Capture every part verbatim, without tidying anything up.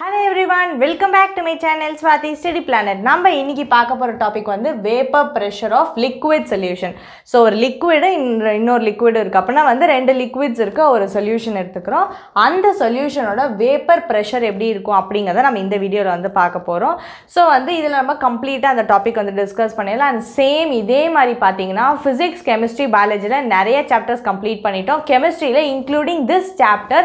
Hello everyone, welcome back to my channel Swati Study Planet. Number iniki paaka pora topic vandu vapor pressure of liquid solution. So or liquid innor liquid irukku appo vandu rendu liquids irukka or solution eduthukurom. And the solution oda vapor pressure eppadi irukum abingadha nam indha video la vandu paaka porom. So vandu idhula nama complete ah and the topic vandu discuss pannalam and same idhe mari pathina physics, chemistry, biology la nariya chapters complete panitom. Chemistry la including this chapter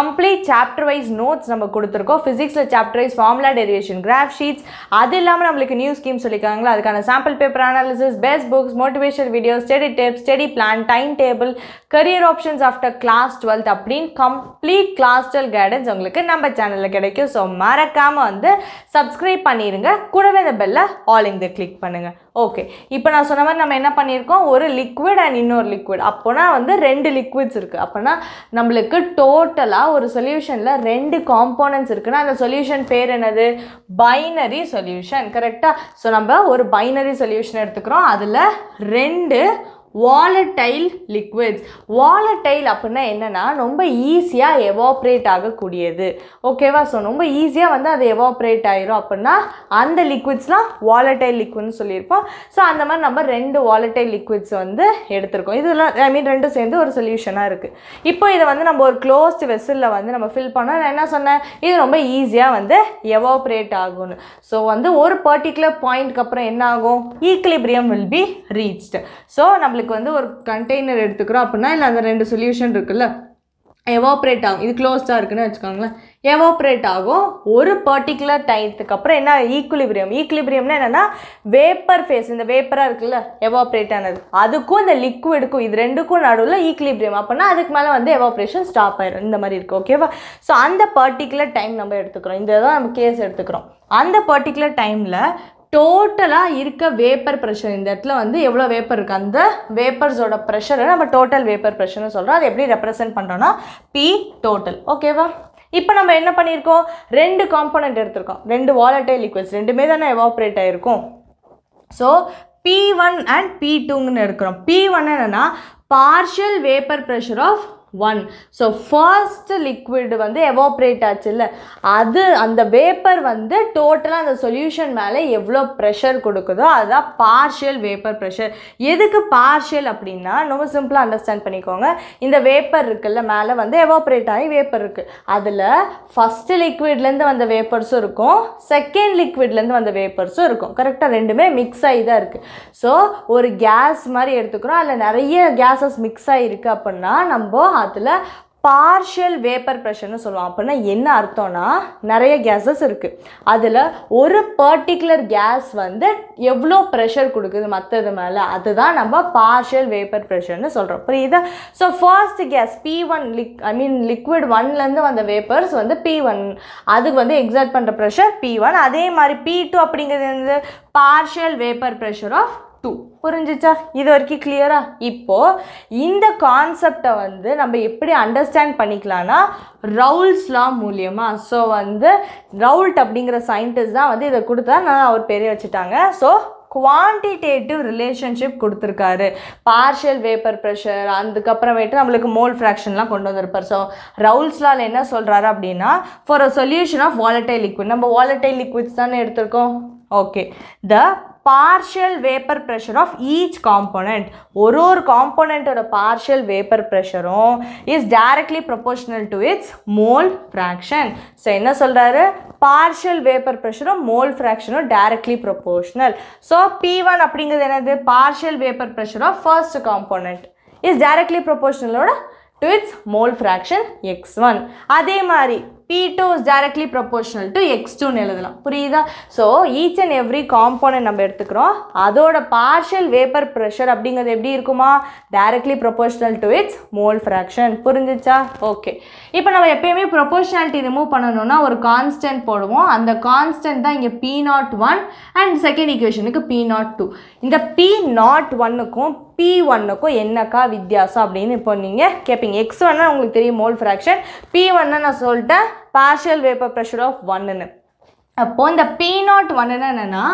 complete chapter wise notes நம்ம கொடுத்திருக்கோம். Physics la chapter wise formula derivation, graph sheets, அது இல்லாம நமக்கு new scheme சொல்லிருக்காங்களா, அதுக்கான sample paper analysis, best books, motivational videos, study tips, study plan, timetable, career options after class twelfth அப்படின் complete class twelve guidance உங்களுக்கு நம்ம சேனல்ல கிடைக்கும். So மறக்காம வந்து subscribe பண்ணிருங்க, கூடவே அந்த bell all in the click பண்ணுங்க. Okay, இப்போ நான் சொன்ன மாதிரி நம்ம என்ன பண்ணிருக்கோம், ஒரு liquid and இன்னொரு liquid, அப்போனா வந்து ரெண்டு liquids இருக்கு. அப்போனா நமக்கு டோட்டலா ஒரு சொல்யூஷன்ல ரெண்டு காம்போனன்ட்ஸ் இருக்குனா அந்த சொல்யூஷன் பேர் என்னது, பைனரி சொல்யூஷன். கரெக்ட்டா? சோ நம்ம ஒரு பைனரி சொல்யூஷன் எடுத்துக்கறோம். அதுல ரெண்டு volatile liquids. Volatile அப்படினா என்னன்னா ரொம்ப ஈஸியா evaporate ஆக கூடியது. ஓகேவா? சோ ரொம்ப ஈஸியா வந்து அது evaporate ஆயிரும். அப்படினா அந்த liquidsலாம் volatile liquid னு சொல்லிருப்போம். சோ அந்த மாதிரி நம்ம ரெண்டு volatile liquids வந்து எடுத்துறோம். இதெல்லாம் ஐ மீன் ரெண்டும் சேர்ந்து ஒரு சொல்யூஷனா இருக்கு. இப்போ இத வந்து நம்ம ஒரு closed vessel ல வந்து நம்ம ஃபில் பண்ணா நான் என்ன சொன்னேன், இது ரொம்ப ஈஸியா வந்து evaporate ஆகும்னு. சோ வந்து ஒரு particular பாயிண்ட்க்கு அப்புறம் என்ன ஆகும், equilibrium will be reached. So நம்ம வந்து ஒரு கண்டெய்னர் எடுத்துக்கிறோம் அப்படினா இல்ல அந்த ரெண்டு சொல்யூஷன் இருக்குல்ல எவாபரேட் ஆகும். இது க்ளோஸ்டா இருக்குன்னு வெச்சுக்கங்களேன், எவாபரேட் ஆகும் ஒரு பர்టిక్యులர் டைத்துக்கு அப்புறம் என்ன ஈக்குலிபிரியம். ஈக்குலிபிரியம்னா என்னன்னா வேப்பர் ஃபேஸ், இந்த வேப்பரா இருக்குல்ல எவாபரேட் ஆனது, அதுக்கும் இந்த லிக்விடுக்கும் இது ரெண்டுக்கும் நடுவுல ஈக்குலிபிரியம். அப்பனா அதுக்கு மேல வந்து எவாபரேஷன் ஸ்டாப் ஆயிடும். இந்த மாதிரி இருக்கு. ஓகேவா? சோ அந்த பர்టిక్యులர் டைம் நம்ம எடுத்துக்கிறோம், இந்த தான் நம்ம கேஸ் எடுத்துக்கிறோம். அந்த பர்టిక్యులர் டைம்ல டோட்டலா இருக்க வேப்பர் பிரஷர், இந்த இடத்துல வந்து எவ்வளவு வேப்பர் இருக்கு அந்த வேப்பர்ஸோட பிரஷரை நம்ம டோட்டல் வேப்பர் பிரஷர்னு சொல்றோம். அது எப்படி ரெப்ரசன்ட் பண்றோம்னா P டோட்டல். ஓகேவா? இப்போ நம்ம என்ன பண்ணியிருக்கோம், ரெண்டு காம்போனன்ட் எடுத்துறோம், ரெண்டு வாலடைல் லிக்விட்ஸ், ரெண்டுமே தான எவாபரேட் ஆயிருக்கும். So P one and P two ன்னு எடுக்கிறோம். P one என்னன்னா partial vapor pressure of one. So first liquid வந்து evaporate ஆச்சுல, அது அந்த vapor வந்து டோட்டலா அந்த சொல்யூஷன் மேல எவ்வளவு pressure கொடுக்குதோ அதுதான் partial vapor pressure. எதுக்கு partial அப்படினா ரொம்ப சிம்பிளா அண்டர்ஸ்டாண்ட் பண்ணிக்கோங்க. இந்த vapor இருக்குல்ல மேல வந்து evaporate ஆகி vapor இருக்கு, அதுல first liquidல இருந்து வந்த vapors இருக்கும், second liquidல இருந்து வந்த vapors இருக்கும். கரெக்ட்டா? ரெண்டுமே mix ஆகி தான் இருக்கு. சோ ஒரு gas மாதிரி எடுத்துக்கறோம், அதுல நிறைய gases mix ஆகி இருக்கு அப்படினா நம்ம அதுல partial vapor pressure னு சொல்லுவோம். அப்படினா என்ன அர்த்தம்னா நிறைய gases இருக்கு, அதுல ஒரு particular gas வந்து எவ்வளோ pressure கொடுக்குது மத்தது மேல, அதுதான் நம்ம partial vapor pressure னு சொல்றோம். புரியுதா? So first gas P one I mean liquid one ல இருந்து வந்த vapors வந்து P one, அதுக்கு வந்து exert பண்ற pressure P one. அதே மாதிரி P two அப்படிங்கிறது வந்து partial vapor pressure of two. புரிஞ்சுச்சா? இது வரைக்கும் கிளியரா? இப்போ இந்த கான்செப்டை வந்து நம்ம எப்படி அண்டர்ஸ்டாண்ட் பண்ணிக்கலாம்னா ரவுல்ஸ் லா மூலமா. ஸோ வந்து ரவுல்ட் அப்படிங்கிற சயின்டிஸ்ட் தான் வந்து இதை கொடுத்தா, நான் அவர் பேரே வச்சுட்டாங்க. ஸோ குவான்டிடேட்டிவ் ரிலேஷன்ஷிப் கொடுத்துருக்காரு பார்ஷியல் வேப்பர் ப்ரெஷர், அதுக்கப்புறமேட்டு நம்மளுக்கு மோல் ஃப்ராக்ஷன்லாம் கொண்டு வந்திருப்பார். ஸோ ரவுல்ஸ் லால் என்ன சொல்கிறாரு அப்படின்னா for a solution of volatile liquid, நம்ம வாலடைல் லிக்விட்ஸ் தானே எடுத்திருக்கோம். Okay, the partial vapor pressure of each component, ஒரு ஒரு component ஓட partial vapor pressure is directly proportional to its mole fraction. So என்ன சொல்றாரு, partial vapor pressure mole fraction directly proportional. So P one அப்படிங்கிறது என்னது, partial vapor pressure of first component is directly proportional ஓட to its mole fraction x one. அதே மாதிரி P two is directly proportional to x two னு எழுதலாம். புரியுதா? So each and every component நம்ம எடுத்துக்கிறோம், அதோட partial vapor pressure அப்படிங்கிறது எப்படி இருக்குமா, directly proportional to its mole fraction. புரிஞ்சிச்சா? ஓகே. இப்போ நம்ம எப்பயுமே proportionality ரிமூவ் பண்ணணும்னா ஒரு கான்ஸ்டன்ட் போடுவோம். அந்த கான்ஸ்டன்ட் தான் இங்கே P zero one and second ஈக்குவேஷனுக்கு P zero two. இந்த P zero one க்கும் P one க்கும் என்னக்கா வித்தியாசம் அப்படின்னு இப்போ நீங்கள் கேட்பீங்க. X one உங்களுக்கு தெரியும் மோல் ஃப்ராக்ஷன், P one நான் சொல்லிட்டேன் partial vapor pressure of one ன்னு. அப்போ இந்த P zero one என்னன்னா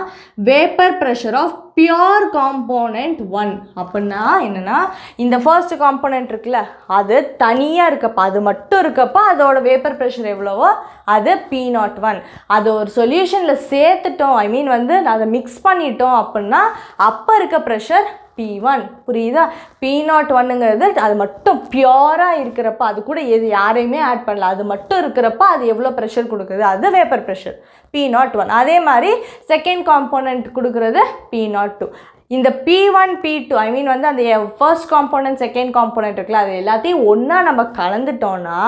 vapour pressure of pure component one. Now, in the first component, that is taniya irukappa, adu mattum irukappa, adoda vapor pressure evlavo, adu P zero one. Adu or solution la sethutom, I mean vandu adha mix pannitom appadina appa iruka pressure P one. புரியுதா? P zero one ங்கிறது அது மட்டும் பியூரா இருக்குறப்ப அது கூட எது யாரையுமே add பண்ணல. அது மட்டும் இருக்குறப்ப அது எவ்வளவு பிரஷர் கொடுக்குது? அது vapour pressure P zero one. அதே மாதிரி செகண்ட் காம்போனன்ட் கொடுக்கிறது P zero two. இந்த P one P two I mean வந்து அந்த ஃபர்ஸ்ட் காம்போனன்ட் செகண்ட் காம்போனன்ட் இருக்குல அது எல்லாத்தையும் ஒண்ணா நம்ம கலந்துட்டோம்னா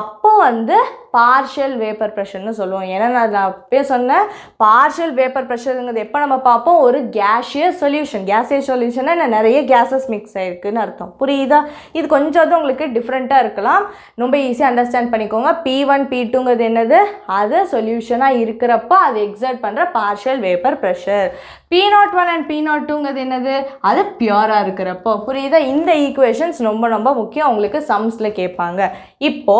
அப்போ வந்து partial vapor pressure னு சொல்லுவோம். ஏன்னா நான் அப்பவே சொன்னேன் partial vapor pressure ங்கிறது எப்ப நம்ம பாப்போம் ஒரு gaseous solution. Gaseous solution னா நிறைய gases mix ஆயிருக்குன்னு அர்த்தம். புரியுதா? இது கொஞ்சம் உங்களுக்கு டிஃபரண்டா இருக்கலாம். ரொம்ப ஈஸியா அண்டர்ஸ்டாண்ட் பண்ணிக்கோங்க. P one P two ங்கிறது என்னது? அது solution ஆ இருக்குறப்ப அது exert பண்ற partial vapor pressure. P zero one and P zero two ங்கிறது என்னது? அது பியூரா இருக்குறப்ப. புரியுதா? இந்த ஈக்குவேஷன்ஸ் ரொம்ப ரொம்ப முக்கியம். உங்களுக்கு சம்ஸ்ல கேட்பாங்க. இப்போ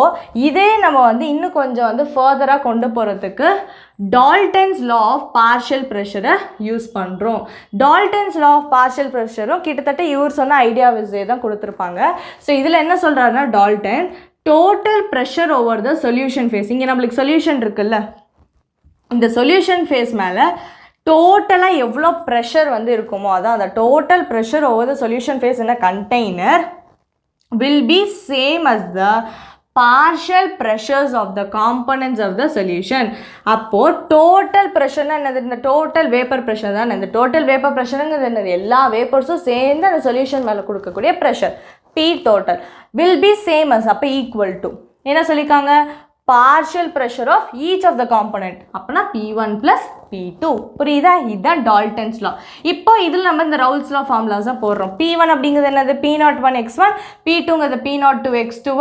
இதே நம்ம வந்து கொஞ்சம் வந்து further-ஆ கொண்டு போறதுக்கு Dalton's Law of Partial Pressure-ஐ யூஸ் பண்றோம். Dalton's Law of Partial Pressure-உம் கிட்டத்தட்ட இவர் சொன்ன ஐடியா விசே தான் கொடுத்திருப்பாங்க. சோ இதுல என்ன சொல்றாருன்னா Dalton total pressure over the solution phase. இங்க நமக்கு solution இருக்குல்ல. இந்த solution phase மேல டோட்டலா எவ்வளவு pressure வந்து இருக்குமோ அதான் அந்த total pressure over the solution phase in a container will be same as the partial pressures of the components of the solution. அப்போ total pressure என்னது? இந்த total vapor pressure தான். இந்த total vapor pressureங்கிறது என்னது? எல்லா வேப்பர்ஸும் சேர்ந்து அந்த solution மேல கொடுக்கக்கூடிய pressure P total will be same as அப்ப equal to என்ன சொல்லிருக்காங்க? partial pressure of each of the component. அப்பனா P one plus P two. புரியுதா? இதுதான் Dalton's law. இப்போ இதில் நம்ம இந்த Raoult's law formulas தான் போடுறோம். P one அப்படிங்கிறது என்னது? P zero one x one, P two ங்கிறது P zero two x two.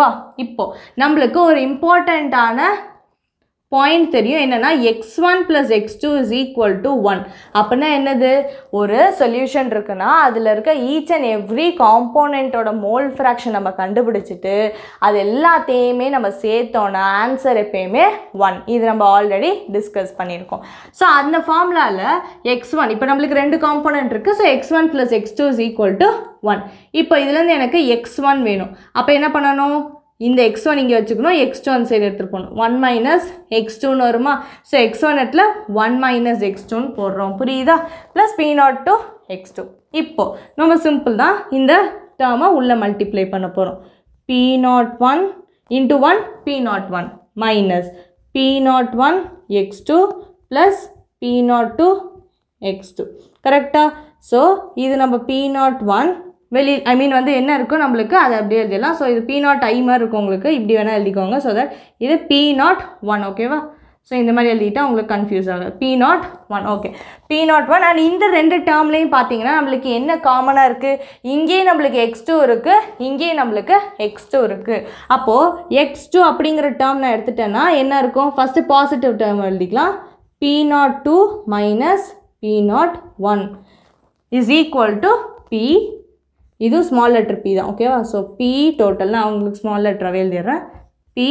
இப்போ நம்மளுக்கு ஒரு இம்பார்ட்டன்ட்டான பாயிண்ட் தெரியும். என்னன்னா x one plus x two is equal to one. அப்பனா என்னது? ஒரு சொல்யூஷன் இருக்குனா அதுல இருக்க ஈச் அண்ட் எவ்ரி காம்போனன்ட்டோட மோல் ஃபிராக்ஷன் நம்ம கண்டுபிடிச்சிட்டு அது எல்லாத்தையுமே நம்ம சேர்த்தோம்னா ஆன்சர் எப்பயுமே one. இது நம்ம ஆல்ரெடி டிஸ்கஸ் பண்ணியிருக்கோம். சோ அந்த ஃபார்முலால x one இப்போ நமக்கு ரெண்டு காம்போனன்ட் இருக்கு. So x one plus x two is equal to one. இப்போ இதுல இருந்து எனக்கு x one வேணும். அப்ப என்ன பண்ணனும்? இந்த x one இங்க வச்சுக்கணும், x two அந்த சைடு எடுத்து போணும். one minus x two னு வருமா? சோ x one இடத்துல one minus x two னு போடுறோம். புரியுதா? + P zero two x two. இப்போ நம்ம சிம்பிள் தான் இந்த டேர்மை உள்ள மல்டிப்ளை பண்ண போறோம். P zero one into one P zero one - P zero one x two + P zero two x two. கரெக்ட்டா? சோ இது நம்ம P zero one வெளி ஐ மீன் வந்து என்ன இருக்கோ நம்மளுக்கு அது அப்படியே எழுதலாம். ஸோ இது பி நாட் ஐ மாதிரி இருக்கும் உங்களுக்கு. இப்படி வேணால் எழுதிக்கோங்க. ஸோ தட் இது P zero one. ஓகேவா? ஸோ இந்த மாதிரி எழுதிட்டா உங்களுக்கு கன்ஃபியூஸ் ஆகும். P zero one. Okay, P zero one. And இந்த ரெண்டு டேர்ம்லையும் பார்த்தீங்கன்னா நம்மளுக்கு என்ன காமனாக இருக்குது? இங்கேயும் நம்மளுக்கு x two இருக்குது, இங்கேயும் நம்மளுக்கு x two இருக்குது. அப்போது x two அப்படிங்கிற டேர்ம் நான் எடுத்துட்டேன்னா என்ன இருக்கும்? ஃபஸ்ட்டு பாசிட்டிவ் டேர்ம் எழுதிக்கலாம். P zero two minus P zero one is equal to P. இது ஸ்மால் லெட்டர் P தான். ஓகேவா? ஸோ P டோட்டல்னா அவங்களுக்கு ஸ்மால் லெட்டராகவே எழுதிடுறேன். P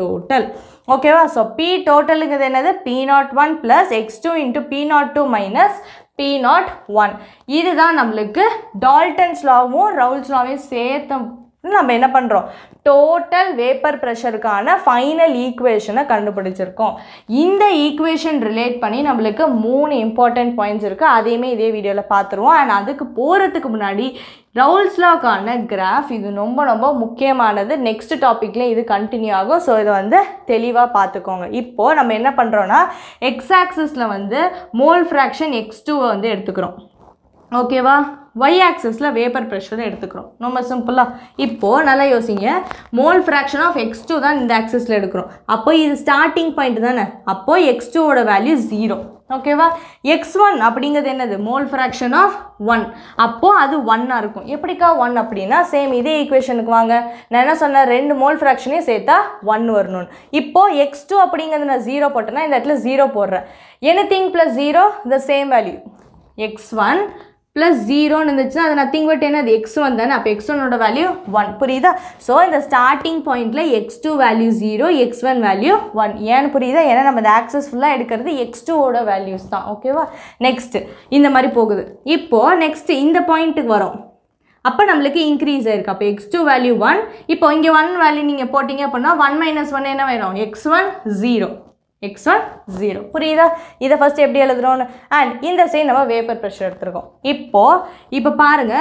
total. ஓகேவா? ஸோ P டோட்டலுங்கிறது என்னது? P zero one plus x two into P zero two minus P zero one. இதுதான் நம்மளுக்கு டால்டன்ஸ் லாவும் ரவுல்ஸ் லாவையும் சேர்த்து நம்ம என்ன பண்ணுறோம்? டோட்டல் வேப்பர் ப்ரெஷருக்கான ஃபைனல் ஈக்குவேஷனை கண்டுபிடிச்சிருக்கோம். இந்த ஈக்குவேஷன் ரிலேட் பண்ணி நம்மளுக்கு மூணு இம்பார்ட்டன்ட் பாயிண்ட்ஸ் இருக்குது. அதையுமே இதே வீடியோவில் பார்த்துருவோம். அண்ட் அதுக்கு போகிறதுக்கு முன்னாடி ரவுல்ஸ் லாக்கான கிராஃப் இது ரொம்ப ரொம்ப முக்கியமானது. நெக்ஸ்ட் டாப்பிக்கில் இது கண்டினியூ ஆகும். ஸோ இதை வந்து தெளிவாக பார்த்துக்கோங்க. இப்போது நம்ம என்ன பண்ணுறோன்னா எக்ஸ் ஆக்சிஸில் வந்து மோல் ஃப்ராக்ஷன் எக்ஸ் டூவை வந்து எடுத்துக்கிறோம். ஓகேவா? y axisல vapor pressure எடுத்துக்கிறோம். ரொம்ப சிம்பிளா. இப்போ நல்லா யோசிங்க. mole fraction of x two தான் இந்த axisல எடுக்கிறோம். அப்போ இது ஸ்டார்டிங் பாயிண்ட் தானே? அப்போ x two ஓட வேல்யூ zero. ஓகேவா? x one அப்படிங்கிறது என்னது? mole fraction of one. அப்போ அது one ஆ இருக்கும். எப்படிக்கா one அப்படினா சேம் இதே ஈக்குவேஷனுக்கு வாங்க. நான் என்ன சொன்னேன்? ரெண்டு mole fraction-ஐ சேர்த்தா one வரணும். இப்போ x two அப்படிங்கிறது நான் zero போட்டேனா இந்த இடத்துல zero போடுறேன். anything plus zero the same value. x one plus zero இருந்துச்சுனா அது nothing but என்னது x one தான அப்ப x one value one புரியுதா so இந்த starting pointல x two value zero x one value one ஏன் புரியுதா ஏன்னா நம்ம ஆக்சஸ் ஃபுல்லா எடுக்கிறது x two ஓட values தான் ஓகேவா next இந்த மாதிரி போகுது இப்போ next இந்த பாயிண்ட்க்கு வரோம் அப்ப நமக்கு இன்கிரீஸ் ஆயிருக்கு அப்ப x two value one இப்போ இங்க one value நீங்க போடிங்க அப்படினா one minus one என்ன வரும் x one zero x one zero புரியுதா இத ஃபர்ஸ்ட் எப்படி எழுதுறோம் and இந்த சைடு நம்ம வேப்பர் பிரஷர் எடுத்துறோம் இப்போ இப்போ பாருங்க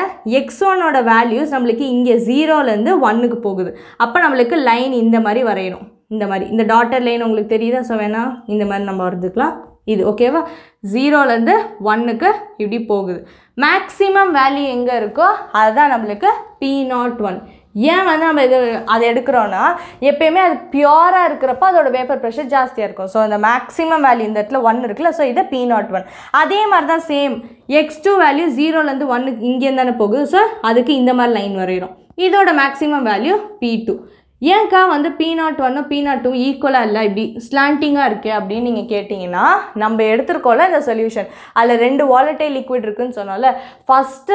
x one ஓட values நமக்கு இங்க zero ல இருந்து one க்கு போகுது அப்ப நமக்கு லைன் இந்த மாதிரி வரையணும் இந்த மாதிரி இந்த டாட்டட் லைன் உங்களுக்கு தெரியுதா சோ வேணா இந்த மாதிரி நம்ம வரையலாம் இது ஓகேவா zero ல இருந்து one க்கு இப்படி போகுது maximum value எங்க இருக்கோ அதுதான் நமக்கு P zero one ஏன் வந்து நம்ம இது அது எடுக்கறோம்னா எப்பவுமே அது பியூரா இருக்குறப்ப அதோட வேப்பர் பிரஷர் ಜಾಸ್தியா இருக்கும் சோ அந்த மேக்ஸिमम வேல்யூ இந்த இடத்துல one இருக்குல சோ இது P zero one அதே மாதிரி தான் same x two value zero ல இருந்து one இங்க என்னன்னா போகுது சோ அதுக்கு இந்த மாதிரி லைன் வரையறோம் இதோட மேக்ஸिमम வேல்யூ P two ஏன்கா வந்து P zero one P zero two ஈக்குவலா இல்ல இப்படி ஸ்லாண்டிங்கா இருக்கே அப்படி நீங்க கேட்டிங்கனா நம்ம எடுத்துக்கோல இந்த சொல்யூஷன் அதுல ரெண்டு வாலடைல் லிக்விட் இருக்குன்னு சொன்னால ஃபர்ஸ்ட்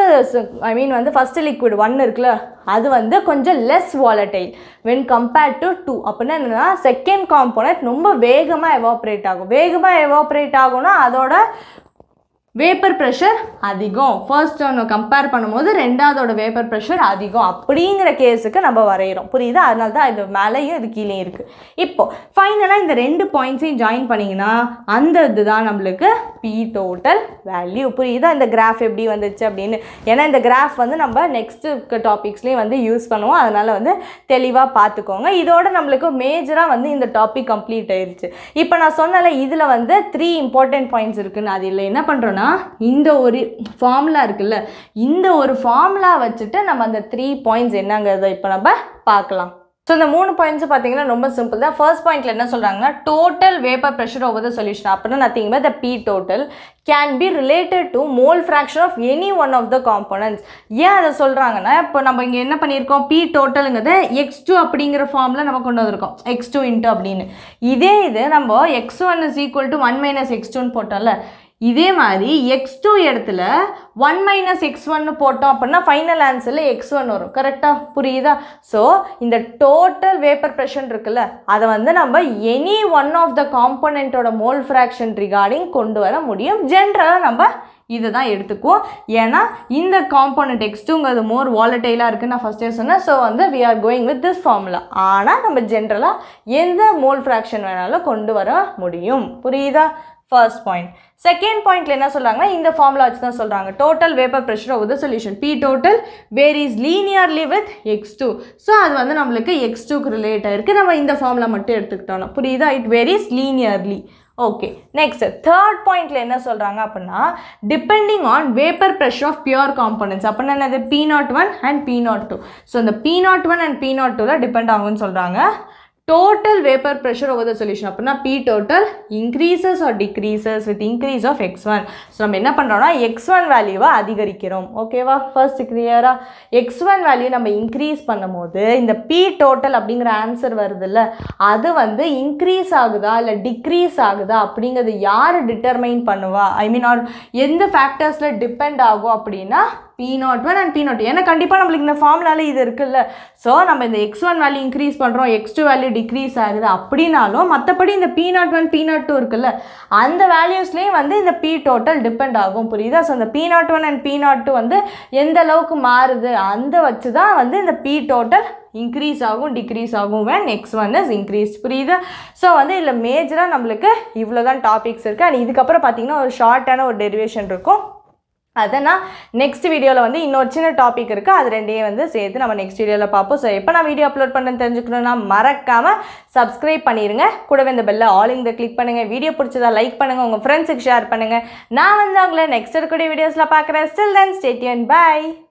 ஐ மீன் வந்து ஃபர்ஸ்ட் லிக்விட் one இருக்குல அது வந்து கொஞ்சம் less volatile when compared to two அப்பனா என்னன்னா செகண்ட் காம்போனன்ட் ரொம்ப வேகமா எவாபரேட் ஆகும் வேகமா எவாபரேட் ஆகும்னா அதோட Vapor pressure அதிகம் first one compare பண்ணும்போது இரண்டாவதோட vapor pressure அதிகம் அப்படிங்கற கேஸ்க்கு நம்ம வரையறோம் புரியுதா அதனால தான் இது மேலயும் இது கீழயும் இருக்கு இப்போ ஃபைனலா இந்த ரெண்டு பாயிண்ட்ஸையும் ஜாயின் பண்ணீங்கனா அந்த இதுதான் நமக்கு P total value புரியுதா இந்த கிராஃப் எப்படி வந்துச்சு அப்படினு ஏனா இந்த கிராஃப் வந்து நம்ம நெக்ஸ்ட் டாபிக்ஸ்லயே வந்து யூஸ் பண்ணுவோம் அதனால வந்து தெளிவா பாத்துக்கோங்க இதோட நமக்கு மேஜரா வந்து இந்த டாபிக் கம்ப்ளீட் ஆயிருச்சு இப்போ நான் சொன்னல இதுல வந்து three important points இருக்குன்னு அது இல்ல என்ன பண்றோம் இந்த ஒரு ஃபார்முலா இருக்குல்ல இந்த ஒரு ஃபார்முலா வச்சிட்டு நம்ம அந்த three பாயிண்ட்ஸ் என்னங்கறதை இப்ப நம்ம பார்க்கலாம் So, the three points are simple. The first point is total vapor pressure over the solution. Nothing but the P total can be related to mole fraction of any one of the components. Why do we say this? P total is x two formula. x two into this. This is x one is equal to one minus x two. இதே மாதிரி x two இடத்துல one minus x one போட்டோம் அப்படினா final ஆன்சர்ல x one வரும் கரெக்ட்டா புரியுதா so இந்த total vapour pressure இருக்குல அத வந்து நம்ம any one of the component ஓட mole fraction regarding கொண்டு வர முடியும் ஜெனரலா நம்ம இதுதான் எடுத்துக்குவோம் ஏனா இந்த காம்போனன்ட் x twoங்கிறது மோர் வாலடைலா இருக்குன்னு நான் ஃபர்ஸ்டே சொன்னேன் சோ வந்து we are going with this formula ஆனா நம்ம ஜெனரலா எந்த mole fraction வேணாலும் கொண்டு வர முடியும் புரியுதா First point. Second point le enna solranga indha formula vachu dhan solranga total vapor pressure over the solution P total varies linearly with x two so adu vandu namalukku x two ku relate a irukku nama indha formula mattum eduthukittona puriyudha it varies linearly okay next third point la enna solranga appadina depending on vapor pressure of pure components appadina enadhu P zero one and P zero two so the P zero one and P zero two la depend agum nu solranga Total vapor pressure over the solution. Apna P total increases or decreases with increase of x one. So, we enna pandrona x one value va adhigarikkirom. Okay va first clear ah x one value nama increase பண்ணும்போது இந்த P total அப்படிங்கற answer வருதுல அது வந்து increase ஆகுதா இல்ல degrees ஆகுதா அப்படிங்கறது யார் டிட்டர்மைன் பண்ணுவா? I mean or எந்த ஃபேக்டர்ஸ்ல டிபெண்ட் ஆகும் அப்படினா P zero one and P zero two ஏன்னா கண்டிப்பா நமக்கு இந்த ஃபார்முலால இது இருக்குல்ல சோ நம்ம இந்த x one வேல்யூ இன்கிரீஸ் பண்றோம் x two வேல்யூ டிக்ரீஸ் ஆகுது அப்படினாலோ மத்தபடி இந்த P zero one P zero two இருக்குல்ல அந்த வேல்யூஸ்லயே வந்து இந்த P டோட்டல் டிபெண்ட் ஆகும் புரியுதா சோ அந்த P zero one and P zero two வந்து எந்த அளவுக்கு மாறுது அந்த வச்சு தான் வந்து இந்த P டோட்டல் increase ஆகும் decrease ஆகும் when x one is increased புரியுதா சோ வந்து இல்ல மேஜரா நமக்கு இவ்வளவுதான் டாபிக்ஸ் இருக்கு and இதுக்கு அப்புறம் பாத்தீங்கன்னா ஒரு ஷார்ட்டான ஒரு டெரிவேஷன் இருக்கும் அதனா நெக்ஸ்ட் வீடியோல வந்து இன்னொரு சின்ன டாபிக் இருக்கு அது ரெண்டையே வந்து சேர்த்து நம்ம நெக்ஸ்ட் வீடியோல பாப்போம் சோ எப்ப நான் வீடியோ அப்லோட் பண்ணேன்னு தெரிஞ்சுக்கணும்னா மறக்காம Subscribe பண்ணிருங்க கூடவே இந்த bell all in the click பண்ணுங்க வீடியோ பிடிச்சதா லைக் பண்ணுங்க உங்க friends க்கு ஷேர் பண்ணுங்க நான் வந்து உங்களை நெக்ஸ்ட் வீடியோஸ்ல பார்க்கறேன் till then stay tuned bye